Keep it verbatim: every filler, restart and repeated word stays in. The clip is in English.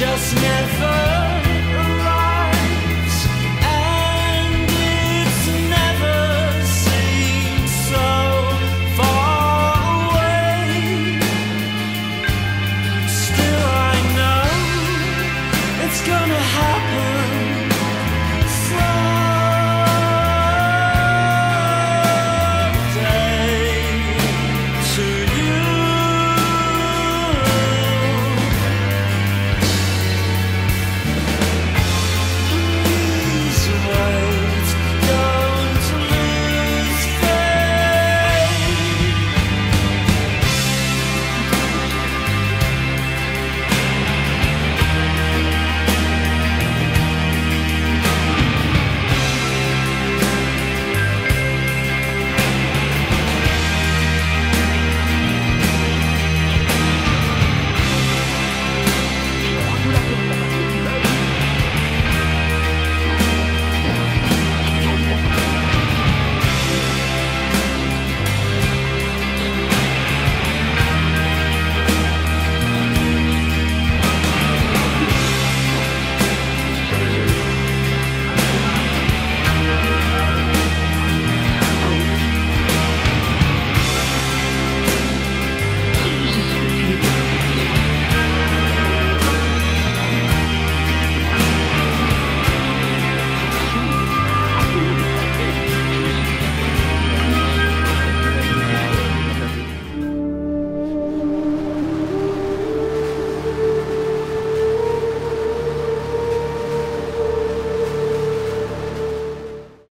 just never